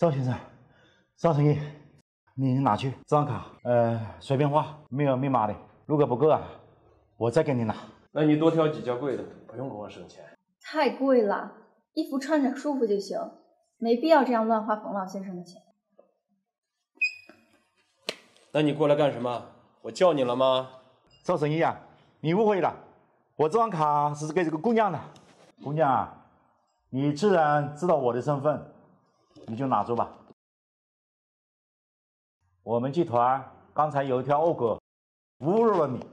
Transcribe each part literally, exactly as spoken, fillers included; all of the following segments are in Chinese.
赵先生，赵成义，你拿去这张卡，呃，随便花，没有密码的。如果不够啊，我再给你拿。那你多挑几件贵的，不用跟我省钱。太贵了，衣服穿着舒服就行，没必要这样乱花冯老先生的钱。那你过来干什么？我叫你了吗？赵成义啊，你误会了，我这张卡是给这个姑娘的。姑娘啊，你自然知道我的身份，你就拿住吧。我们集团刚才有一条恶狗侮辱了你，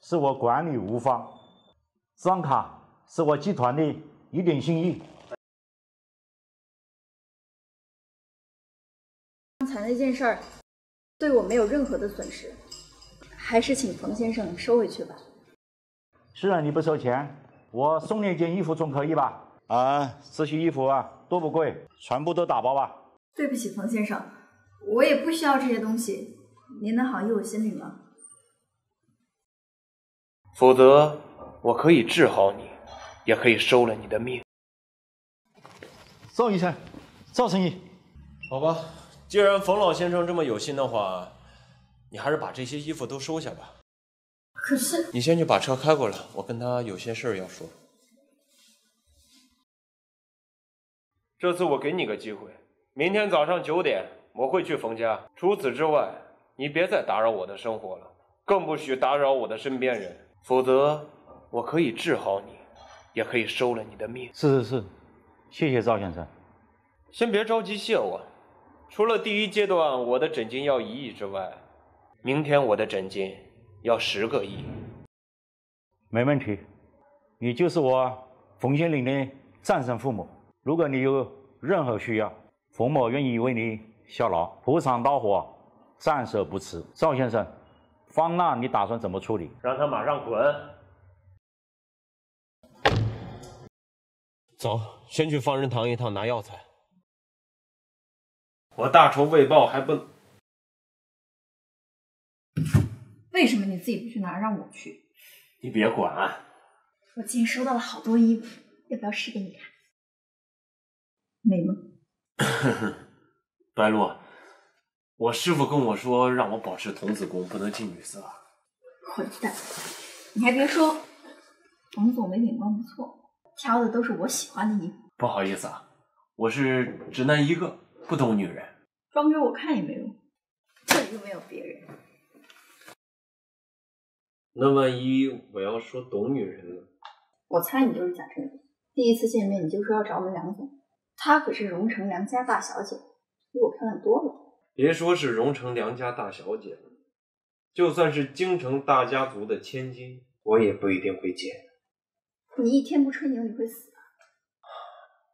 是我管理无方。这张卡是我集团的一点心意。刚才那件事儿对我没有任何的损失，还是请冯先生收回去吧。虽然你不收钱，我送你一件衣服总可以吧？啊，这些衣服啊都不贵，全部都打包吧。对不起，冯先生，我也不需要这些东西，您的好意我心领了。否则，我可以治好你，也可以收了你的命。赵医生，赵成义，好吧，既然冯老先生这么有心的话，你还是把这些衣服都收下吧。可是你先去把车开过来，我跟他有些事儿要说。这次我给你个机会，明天早上九点我会去冯家。除此之外，你别再打扰我的生活了，更不许打扰我的身边人，否则我可以治好你，也可以收了你的命。是是是，谢谢赵先生。先别着急谢我，除了第一阶段我的诊金要一亿之外，明天我的诊金要十个亿，没问题。你就是我冯先生的战胜父母。如果你有任何需要，冯某愿意为你效劳，赴汤蹈火，善手不迟。赵先生，方案你打算怎么处理？让他马上滚！走，先去方仁堂一趟拿药材。我大仇未报，还不……为什么你自己不去拿，让我去？你别管、啊！我今天收到了好多衣服，要不要试给你看？美吗？白露，我师傅跟我说，让我保持童子功，不能近女色。混蛋！你还别说，冯总没眼光不错，挑的都是我喜欢的衣服。不好意思啊，我是直男一个，不懂女人。装给我看也没用，这里又没有别人。那万一我要说懂女人呢？我猜你就是贾振宇。第一次见面你就说要找我们梁总，她可是荣城梁家大小姐，比我漂亮多了。别说是荣城梁家大小姐了，就算是京城大家族的千金，我也不一定会见。你一天不吹牛，你会死啊！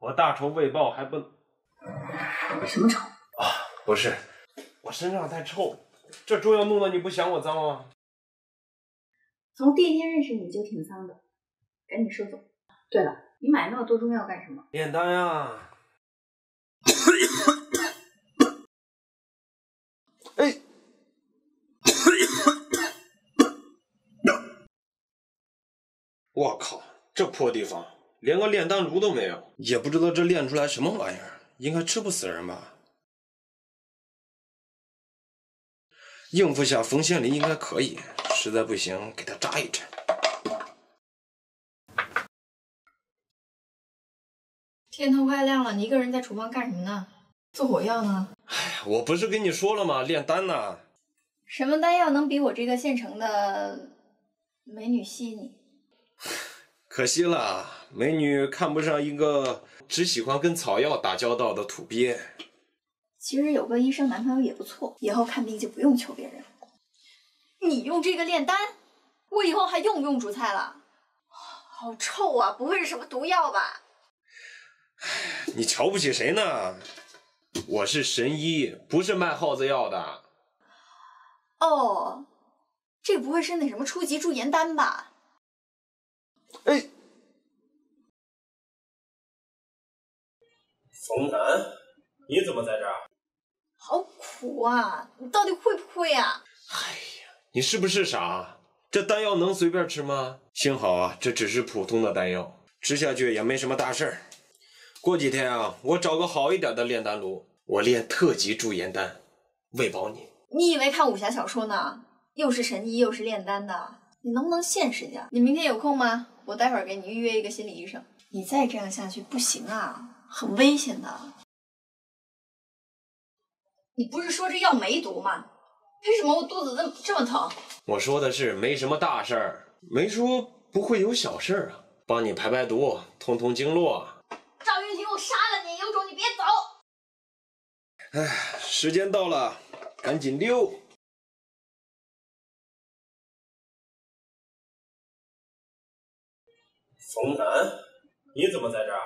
我大仇未报，还不……什么仇啊？不是，我身上太臭，这猪要弄得你不嫌我脏吗？从第一天认识你就挺脏的，赶紧收走。对了，你买那么多中药干什么？炼丹呀！哎，我靠，这破地方连个炼丹炉都没有，也不知道这炼出来什么玩意儿，应该吃不死人吧？应付下冯仙林应该可以。实在不行，给他扎一针。天都快亮了，你一个人在厨房干什么呢？做火药呢？哎，我不是跟你说了吗？炼丹呢。什么丹药能比我这个现成的美女吸引你？可惜了，美女看不上一个只喜欢跟草药打交道的土鳖。其实有个医生男朋友也不错，以后看病就不用求别人。你用这个炼丹，我以后还用不用煮菜了？好臭啊！不会是什么毒药吧？你瞧不起谁呢？我是神医，不是卖耗子药的。哦，这不会是那什么初级驻颜丹吧？哎，冯楠，你怎么在这儿？好苦啊！你到底会不会啊？哎。你是不是傻？这丹药能随便吃吗？幸好啊，这只是普通的丹药，吃下去也没什么大事儿。过几天啊，我找个好一点的炼丹炉，我列特级驻颜丹，喂饱你。你以为看武侠小说呢？又是神医又是炼丹的，你能不能现实点？你明天有空吗？我待会儿给你预约一个心理医生。你再这样下去不行啊，很危险的。你不是说这药没毒吗？为什么我肚子这么这么疼？我说的是没什么大事儿，没说不会有小事儿啊。帮你排排毒，通通经络。赵云霆，我杀了你！有种你别走！哎，时间到了，赶紧溜。 冯楠，你怎么在这儿？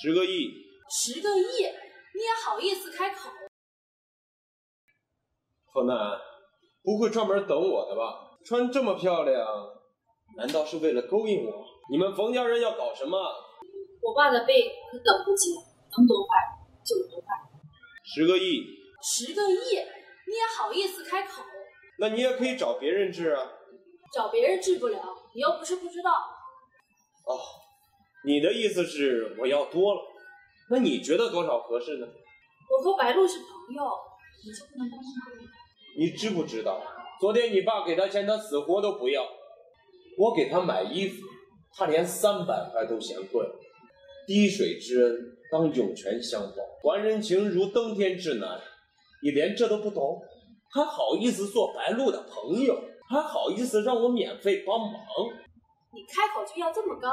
十个亿！十个亿！你也好意思开口？冯楠，不会专门等我的吧？穿这么漂亮，难道是为了勾引我？你们冯家人要搞什么？我爸的背可等不及，能多快就多快。十个亿！十个亿！你也好意思开口？那你也可以找别人治啊。找别人治不了，你又不是不知道。 哦，你的意思是我要多了，那你觉得多少合适呢？我和白鹿是朋友，你就不能当朋友？你知不知道，昨天你爸给他钱，他死活都不要。我给他买衣服，他连三百块都嫌贵。滴水之恩，当涌泉相报，还人情如登天之难。你连这都不懂，还好意思做白鹿的朋友，还好意思让我免费帮忙？ 你开口就要这么高？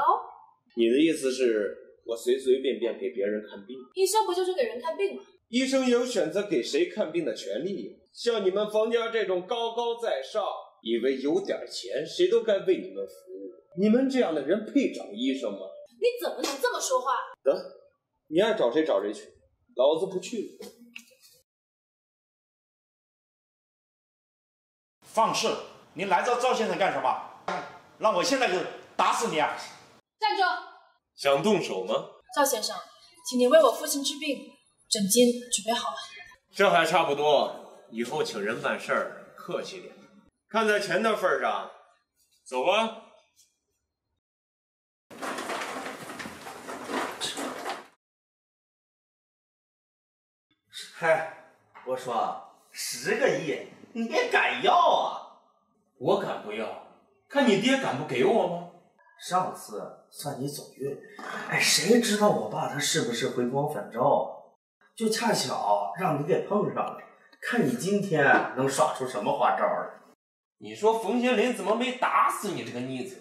你的意思是，我随随便便给别人看病？医生不就是给人看病吗？医生有选择给谁看病的权利。像你们冯家这种高高在上，以为有点钱谁都该为你们服务，你们这样的人配找医生吗？你怎么能这么说话？得，你爱找谁找谁去，老子不去了。放肆！你来找赵先生干什么？ 那我现在就打死你啊！站住！想动手吗？赵先生，请您为我父亲治病，诊金准备好了。这还差不多，以后请人办事儿客气点，看在钱的份上，走吧。嗨，我说十个亿，你也敢要啊？我敢不要？ 看你爹敢不给我吗？上次算你走运，哎，谁知道我爸他是不是回光返照？就恰巧让你给碰上了，看你今天能耍出什么花招来。你说冯先林怎么没打死你这个逆子？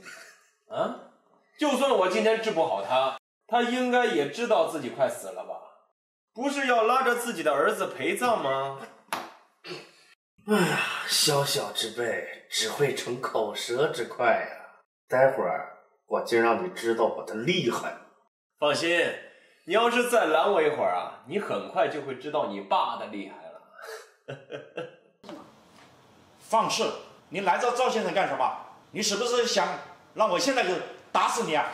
啊，就算我今天治不好他，他应该也知道自己快死了吧？不是要拉着自己的儿子陪葬吗？ 哎呀，小小之辈只会逞口舌之快呀、啊！待会儿我就让你知道我的厉害。放心，你要是再拦我一会儿啊，你很快就会知道你爸的厉害了。放肆！你来找赵先生干什么？你是不是想让我现在就打死你啊？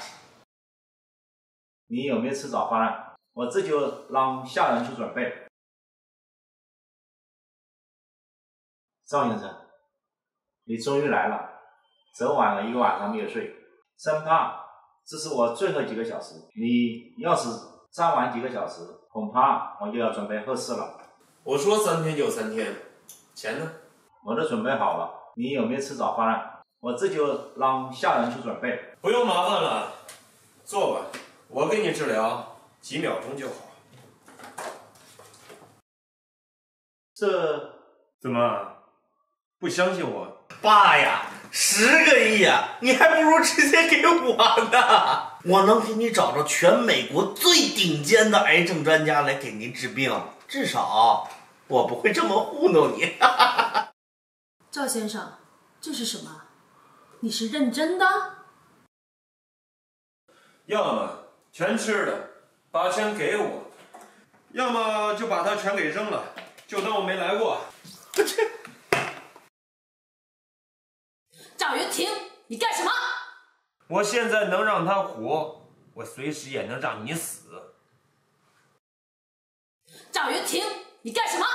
你有没有吃早饭？我这就让下人去准备。 赵先生，你终于来了，昨晚了一个晚上没有睡，生怕这是我最后几个小时。你要是再晚几个小时，恐怕我就要准备后事了。我说三天就三天，钱呢？我都准备好了。你有没有吃早饭啊？我这就让下人去准备。不用麻烦了，坐吧，我给你治疗，几秒钟就好。这怎么？ 不相信我，爸呀，十个亿啊，你还不如直接给我呢。我能给你找着全美国最顶尖的癌症专家来给您治病，至少我不会这么糊弄你。赵先生，这是什么？你是认真的？要么全吃了，把钱给我；要么就把它全给扔了，就当我没来过。这。 赵云霆，你干什么？我现在能让他活，我随时也能让你死。赵云霆，你干什么？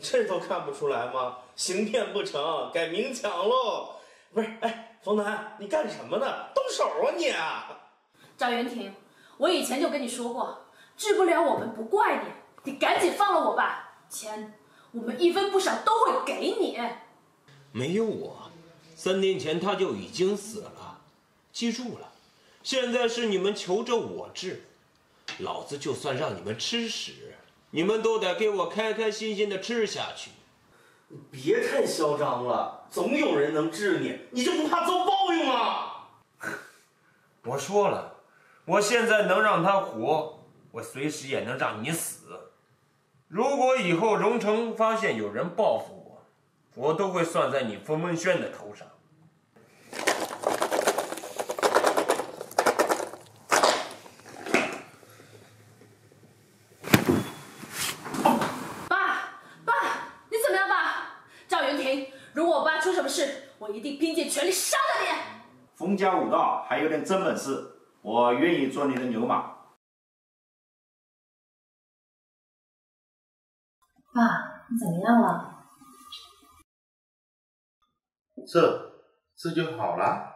这都看不出来吗？行骗不成，改明抢喽！不是，哎，冯楠，你干什么呢？动手啊你！赵云霆，我以前就跟你说过，治不了我们不怪你，你赶紧放了我吧，钱我们一分不少都会给你。没有我，三天前他就已经死了。记住了，现在是你们求着我治，老子就算让你们吃屎，你们都得给我开开心心的吃下去。别太嚣张了，总有人能治你，你就不怕遭报应吗？我说了，我现在能让他活。 我随时也能让你死。如果以后荣城发现有人报复我，我都会算在你冯文轩的头上。爸，爸，你怎么样，爸？赵云霆，如果我爸出什么事，我一定拼尽全力杀了你。冯家武道还有点真本事，我愿意做你的牛马。 爸，你怎么样了？这这就好了。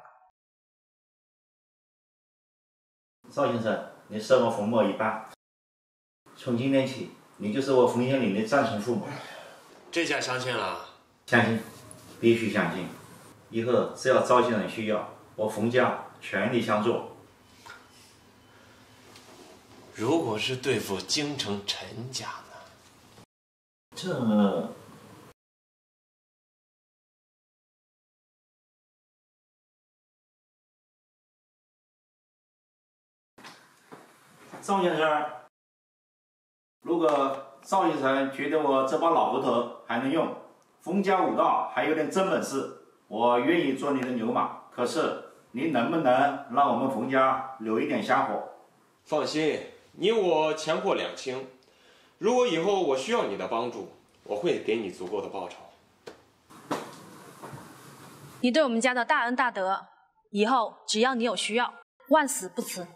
邵先生，您收我冯某一半，从今天起，您就是我冯县里的战神父母。这下相信了？相信，必须相信。以后只要赵先生需要，我冯家全力相助。如果是对付京城陈家呢？ 这赵先生，如果赵先生觉得我这把老骨头还能用，冯家武道还有点真本事，我愿意做你的牛马。可是您能不能让我们冯家留一点香火？放心，你我钱货两清。 如果以后我需要你的帮助，我会给你足够的报酬。你对我们家的大恩大德，以后只要你有需要，万死不辞。